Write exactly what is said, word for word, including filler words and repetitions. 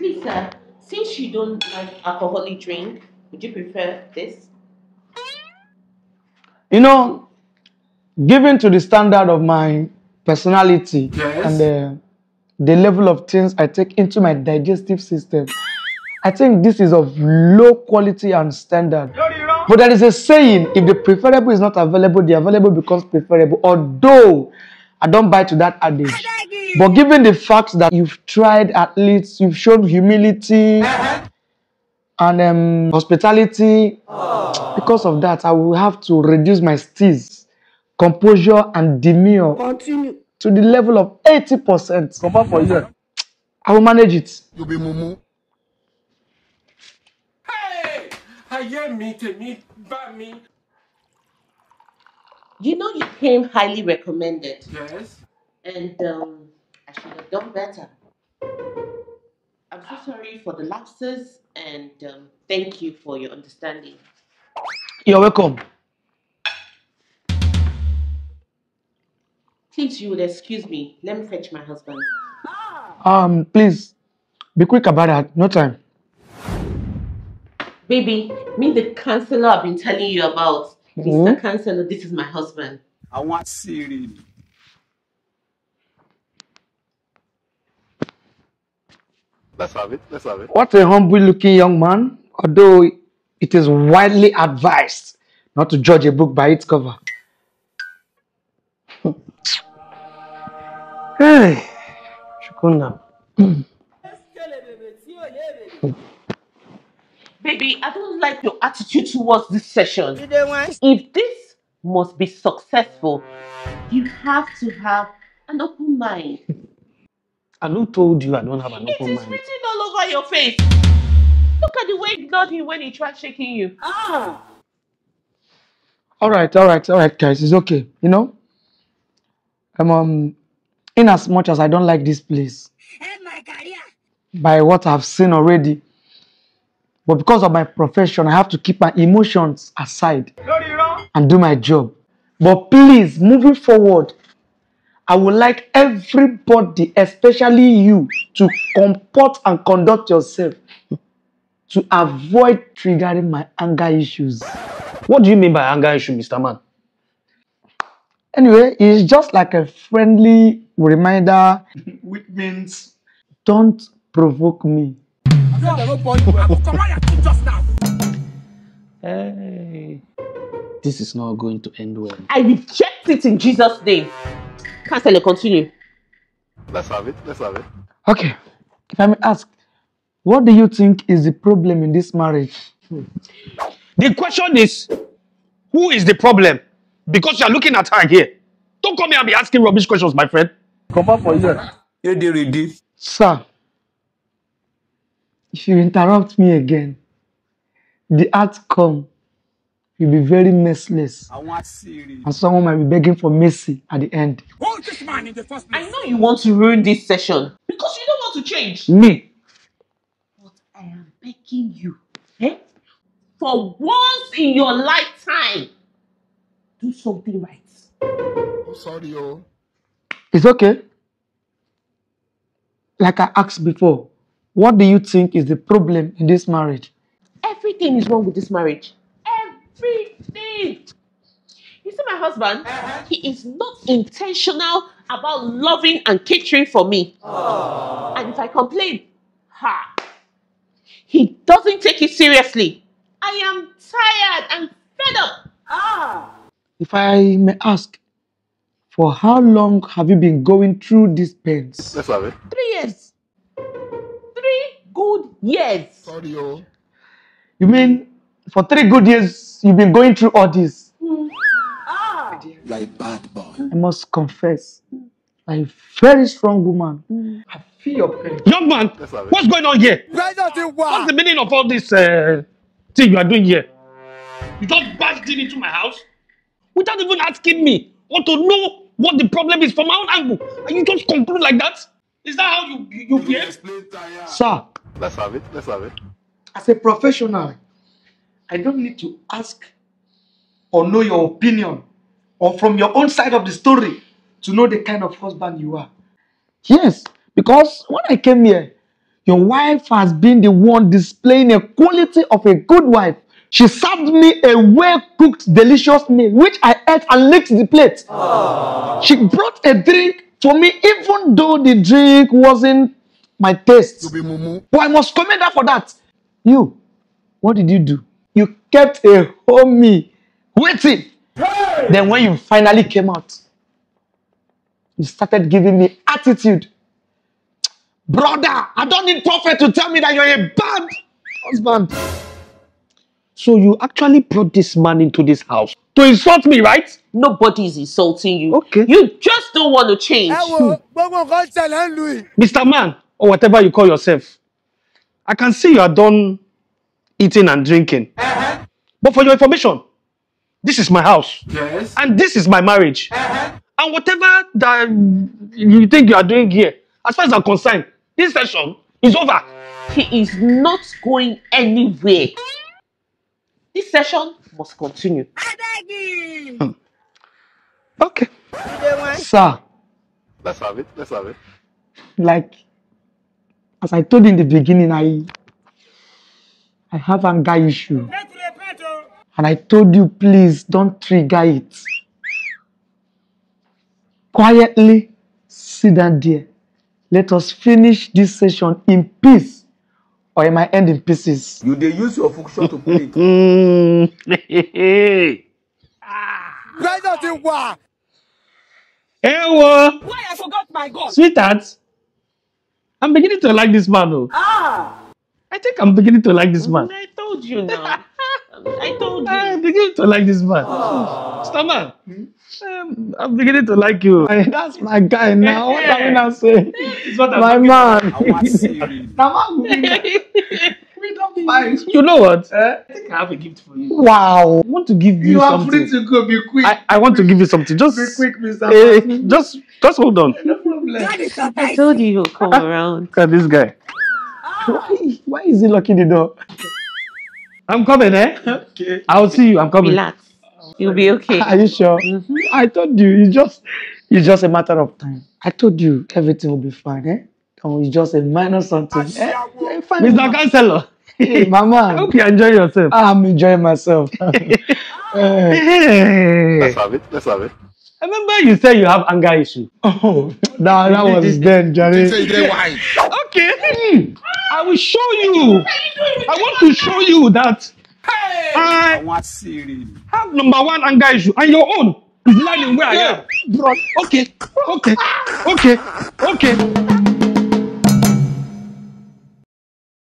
Please, sir, since you don't like alcoholic drink, would you prefer this? You know, given to the standard of my personality, yes, and the, the level of things I take into my digestive system, I think this is of low quality and standard. But there is a saying, if the preferable is not available, the available becomes preferable. Although I don't buy to that adage. But given the fact that you've tried, at least you've shown humility and um, hospitality, oh, because of that, I will have to reduce my steeze, composure, and demure Continue. to the level of eighty percent. Come for you. I will manage it. You'll be mumu. Hey! I hear me, to me, by me. You know, you came highly recommended. Yes. And um, I should have done better. I'm so sorry for the lapses, and um, thank you for your understanding. You're welcome. Please, you will excuse me. Let me fetch my husband. Um, please, be quick about that. No time. Baby, me the counselor I've been telling you about. Mm-hmm. Mister Counselor, this is my husband. I want Siri. Let's have it. Let's have it. What a humble-looking young man, although it is widely advised not to judge a book by its cover. Hey, Shukuna. Baby, I don't like your attitude towards this session. If this must be successful, you have to have an open mind. I don't told you I don't have an open mind. It is written all over your face. Look at the way you ignored him when he tried shaking you. Ah. All right, all right, all right, guys. It's okay. You know, um, um, in as much as I don't like this place, by what I've seen already, but because of my profession, I have to keep my emotions aside and do my job. But please, moving forward, I would like everybody, especially you, to comport and conduct yourself to avoid triggering my anger issues. What do you mean by anger issue, Mister Man? Anyway, it's just like a friendly reminder. Which means, don't provoke me. Hey, this is not going to end well. I reject it in Jesus' name. Counselor, continue. Let's have it. Let's have it. Okay. If I may ask, what do you think is the problem in this marriage? Hmm. The question is, who is the problem? Because you are looking at her here. Don't come here and be asking rubbish questions, my friend. Come back for you. Sir, if you interrupt me again, the outcome will be very merciless. I want serious. And someone might be begging for mercy at the end. Hold this man in the first place. I know you want to ruin this session because you don't want to change. Me. But I am begging you, eh? For once in your lifetime, do something right. I'm sorry, oh. It's okay. Like I asked before, what do you think is the problem in this marriage? Everything is wrong with this marriage. Everything. You see my husband, uh-huh. he is not intentional about loving and catering for me. Aww. And if I complain, ha, he doesn't take it seriously. I am tired and fed up. Ah. If I may ask, for how long have you been going through these pains? Let's have it. Three years. Three good years. Sorry, oh. You mean for three good years, you've been going through all this? Mm. Ah. Like bad boy. I must confess, I'm a very strong woman. Mm. I feel your pain. Young man, what's going on here? What's the meaning of all this uh, thing you are doing here? You just barged in into my house without even asking me or to know what the problem is from my own angle. And you just conclude like that? Is that how you, you, you behave? Sir. Let's have it, let's have it. As a professional, I don't need to ask or know your opinion or from your own side of the story to know the kind of husband you are. Yes, because when I came here, Your wife has been the one displaying a quality of a good wife. She served me a well-cooked, delicious meal, which I ate and licked the plate. Aww. She brought a drink for me, even though the drink wasn't my taste. But I must commend her for that. You, what did you do? You kept a homie waiting. Hey! Then when you finally came out, you started giving me attitude. Brother, I don't need prophet to tell me that you're a bad husband. So you actually brought this man into this house to insult me, right? Nobody is insulting you. Okay. You just don't want to change. Hmm. Mister Man, or whatever you call yourself, I can see you are done eating and drinking. Uh-huh. But for your information, this is my house. Yes. And this is my marriage. Uh-huh. And whatever that you think you are doing here, as far as I'm concerned, this session is over. He is not going anywhere. This session must continue. Hmm. Okay. Sir. Let's have it. Let's have it. Like, as I told you in the beginning, I, I have an anger issue. And I told you, please, don't trigger it. Quietly sit down there. Let us finish this session in peace. Or am I ending pieces? You dey use your function to play it. Ah. Ewo. Why I forgot my God? Sweetheart, I'm beginning to like this man. Oh. Ah. I think I'm beginning to like this man. I told you now. I told you. I'm beginning to like this man. Oh. Stammer, um, I'm beginning to like you. That's my guy now. What are we now saying? My man. You know what? Eh? I think I have a gift for you. Wow. I want to give you, you something. You are free to go. Be quick. I, I want to give you something. Just be quick, Mister Uh, just, just hold on. No problem. I told you he'll come around. Look at this guy. Why, why is he locking the door? I'm coming, eh? Okay. I'll see you. I'm coming. Relax. You'll be okay. Are you sure? Mm-hmm. I told you. It's just, it's just a matter of time. I told you everything will be fine, eh? Oh, it's just a minor something. Eh? Yeah, Mister Counselor. Hey, Mama. I hope you enjoy yourself. I'm enjoying myself. Hey. Let's have it. Let's have it. I remember you said you have anger issue. Oh, nah, that was then, Jerry. You said you didn't wine. Okay. Mm. I will show you. I want to show you that hey. I have number one anger issue and your own is lying where I am. Bro. Okay. Okay. Okay. Okay.